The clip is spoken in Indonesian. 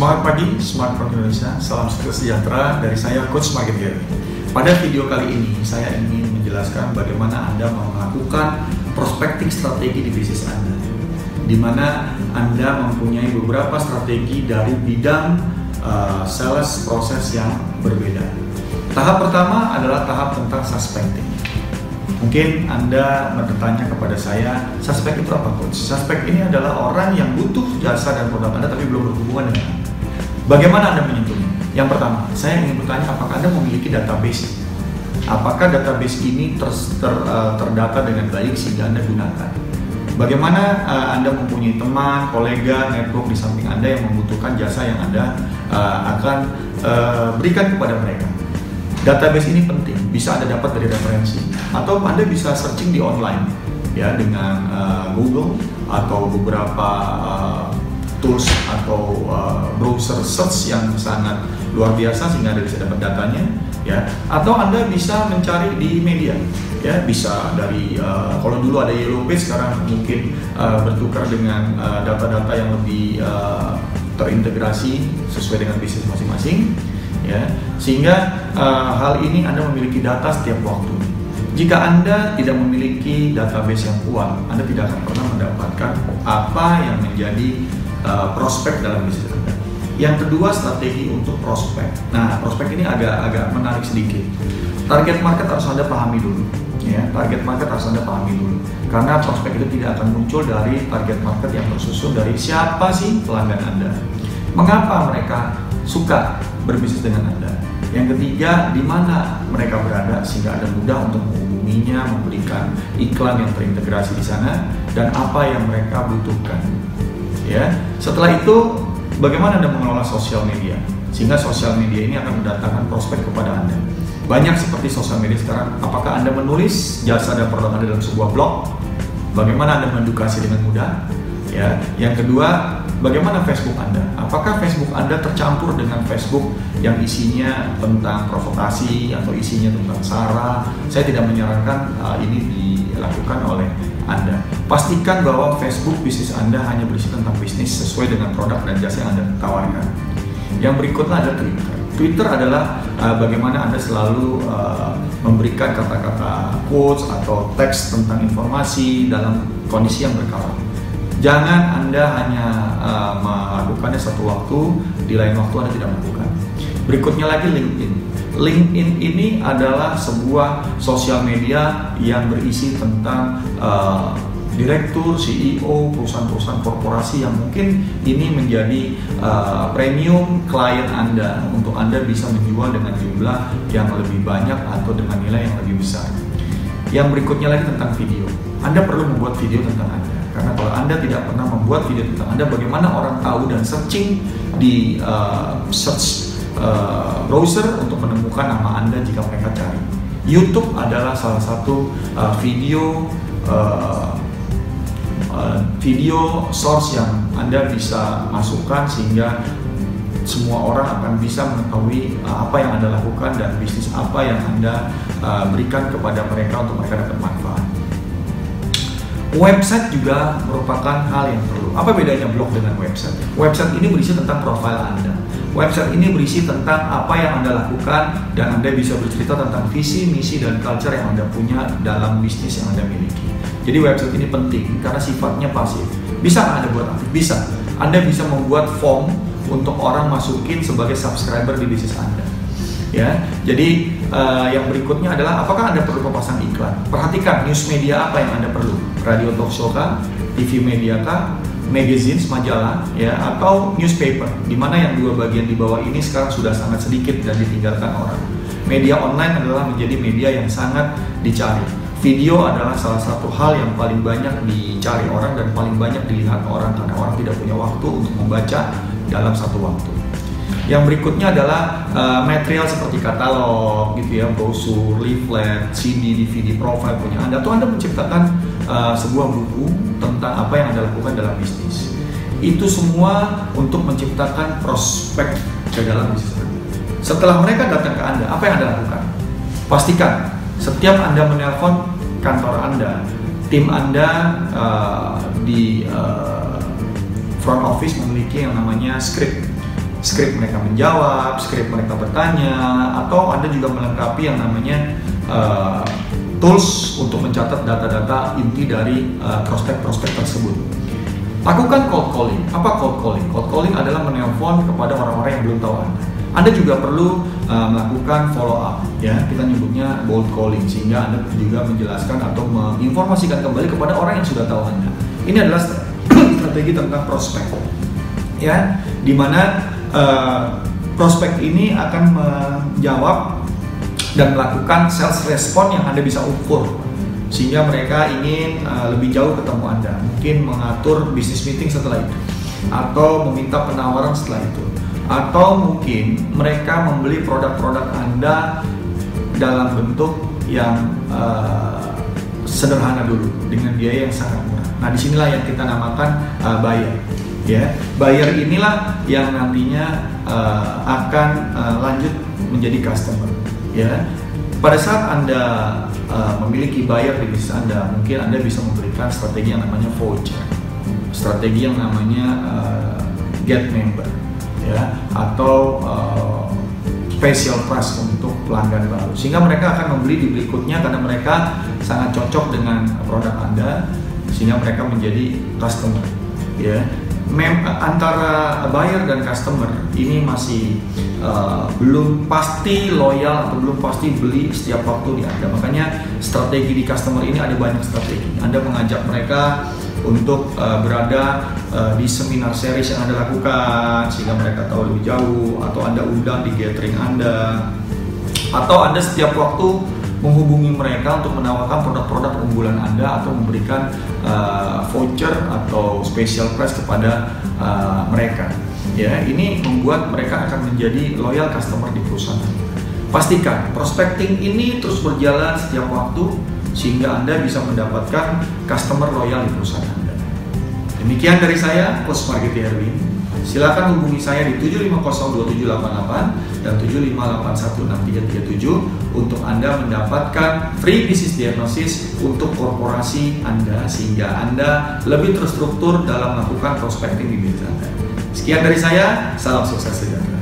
Semangat pagi, semangat from Indonesia. Salam sejahtera dari saya, Coach Margetty Herwin. Pada video kali ini, saya ingin menjelaskan bagaimana Anda melakukan prospecting strategi di bisnis Anda, di mana Anda mempunyai beberapa strategi dari bidang sales proses yang berbeda. Tahap pertama adalah tahap tentang suspecting. Mungkin Anda bertanya kepada saya, suspek itu apa, Coach? Suspek ini adalah orang yang butuh jasa dan produk Anda tapi belum berhubungan dengan Anda. Bagaimana Anda menyentuhnya? Yang pertama, saya ingin bertanya apakah Anda memiliki database? Apakah database ini terdata dengan baik sehingga Anda gunakan? Bagaimana Anda mempunyai teman, kolega, network di samping Anda yang membutuhkan jasa yang Anda akan berikan kepada mereka? Database ini penting, bisa Anda dapat dari referensi atau Anda bisa searching di online ya dengan Google atau beberapa tools atau browser search yang sangat luar biasa sehingga Anda bisa dapat datanya ya, atau Anda bisa mencari di media ya, bisa dari kalau dulu ada Yellow Page, sekarang mungkin bertukar dengan data-data yang lebih terintegrasi sesuai dengan bisnis masing-masing. Ya, sehingga hal ini Anda memiliki data setiap waktu. Jika Anda tidak memiliki database yang kuat, Anda tidak akan pernah mendapatkan apa yang menjadi prospek dalam bisnis Anda. Yang kedua, strategi untuk prospek. Nah, prospek ini agak menarik sedikit. Target market harus Anda pahami dulu. Ya, target market harus Anda pahami dulu. Karena prospek itu tidak akan muncul dari target market yang tersusun dari siapa sih pelanggan Anda. Mengapa mereka suka berbisnis dengan Anda? Yang ketiga, di mana mereka berada sehingga Anda mudah untuk menghubunginya, memberikan iklan yang terintegrasi di sana dan apa yang mereka butuhkan. Ya. Setelah itu, bagaimana Anda mengelola sosial media? Sehingga sosial media ini akan mendatangkan prospek kepada Anda. Banyak seperti sosial media sekarang, apakah Anda menulis jasa dan produk Anda dalam sebuah blog? Bagaimana Anda mengedukasi dengan mudah? Ya. Yang kedua, bagaimana Facebook Anda? Apakah Facebook Anda tercampur dengan Facebook yang isinya tentang provokasi atau isinya tentang sara? Saya tidak menyarankan ini dilakukan oleh Anda. Pastikan bahwa Facebook bisnis Anda hanya berisi tentang bisnis sesuai dengan produk dan jasa yang Anda tawarkan. Yang berikutnya ada Twitter. Twitter adalah bagaimana Anda selalu memberikan kata-kata quotes atau teks tentang informasi dalam kondisi yang berkala. Jangan Anda hanya melakukannya satu waktu, di lain waktu Anda tidak melakukan. Berikutnya lagi LinkedIn. LinkedIn ini adalah sebuah sosial media yang berisi tentang direktur, CEO, perusahaan-perusahaan korporasi yang mungkin ini menjadi premium klien Anda untuk Anda bisa menjual dengan jumlah yang lebih banyak atau dengan nilai yang lebih besar. Yang berikutnya lagi tentang video. Anda perlu membuat video tentang Anda. Karena kalau Anda tidak pernah membuat video tentang Anda, bagaimana orang tahu dan searching di search browser untuk menemukan nama Anda jika mereka cari. YouTube adalah salah satu video source yang Anda bisa masukkan sehingga semua orang akan bisa mengetahui apa yang Anda lakukan dan bisnis apa yang Anda berikan kepada mereka untuk mereka dapat manfaat. Website juga merupakan hal yang perlu. Apa bedanya blog dengan website? Website ini berisi tentang profil Anda. Website ini berisi tentang apa yang Anda lakukan dan Anda bisa bercerita tentang visi, misi, dan culture yang Anda punya dalam bisnis yang Anda miliki. Jadi website ini penting karena sifatnya pasif. Bisa Anda buat aktif? Bisa. Anda bisa membuat form untuk orang masukin sebagai subscriber di bisnis Anda. Ya, jadi yang berikutnya adalah apakah Anda perlu memasang iklan? Perhatikan news media apa yang Anda perlu. Radio talk show kah? TV media kah? Magazines, majalah, ya, atau newspaper. Dimana yang dua bagian di bawah ini sekarang sudah sangat sedikit dan ditinggalkan orang. Media online adalah menjadi media yang sangat dicari. Video adalah salah satu hal yang paling banyak dicari orang dan paling banyak dilihat orang karena orang tidak punya waktu untuk membaca dalam satu waktu. Yang berikutnya adalah material seperti katalog, gitu ya, brosur, leaflet, CD, DVD, profile punya Anda. Atau Anda menciptakan sebuah buku tentang apa yang Anda lakukan dalam bisnis. Itu semua untuk menciptakan prospek ke dalam bisnis Anda. Setelah mereka datang ke Anda, apa yang Anda lakukan? Pastikan setiap Anda menelpon kantor Anda, tim Anda di front office memiliki yang namanya script. skrip mereka menjawab, skrip mereka bertanya, atau Anda juga melengkapi yang namanya tools untuk mencatat data-data inti dari prospek-prospek tersebut. Lakukan cold calling. Apa cold calling? Cold calling adalah menelpon kepada orang-orang yang belum tahu Anda. Anda juga perlu melakukan follow up, ya, kita nyebutnya cold calling, sehingga Anda juga menjelaskan atau menginformasikan kembali kepada orang yang sudah tahu Anda. Ini adalah strategi tentang prospek, ya, di mana prospek ini akan menjawab dan melakukan sales respon yang Anda bisa ukur, sehingga mereka ingin lebih jauh ketemu Anda, mungkin mengatur business meeting setelah itu, atau meminta penawaran setelah itu, atau mungkin mereka membeli produk-produk Anda dalam bentuk yang sederhana dulu dengan biaya yang sangat murah. Nah, disinilah yang kita namakan buyer. Ya, buyer inilah yang nantinya akan lanjut menjadi customer. Ya, pada saat Anda memiliki buyer di bisnis Anda, mungkin Anda bisa memberikan strategi yang namanya voucher, strategi yang namanya get member. Ya, atau special price untuk pelanggan baru, sehingga mereka akan membeli di berikutnya karena mereka sangat cocok dengan produk Anda, sehingga mereka menjadi customer. Ya, antara buyer dan customer ini masih belum pasti loyal atau belum pasti beli setiap waktu di Anda. Makanya strategi di customer ini ada banyak strategi. Anda mengajak mereka untuk berada di seminar series yang Anda lakukan sehingga mereka tahu lebih jauh, atau Anda undang di gathering Anda, atau Anda setiap waktu menghubungi mereka untuk menawarkan produk-produk unggulan Anda, atau memberikan voucher atau special price kepada mereka. Ya, ini membuat mereka akan menjadi loyal customer di perusahaan. Pastikan prospecting ini terus berjalan setiap waktu, sehingga Anda bisa mendapatkan customer loyal di perusahaan Anda. Demikian dari saya, Coach Margetty Herwin. Silakan hubungi saya di 7502788 dan 7581637 untuk Anda mendapatkan free business diagnosis untuk korporasi Anda, sehingga Anda lebih terstruktur dalam melakukan prospecting di bisnis Anda. Sekian dari saya, salam sukses sejahtera.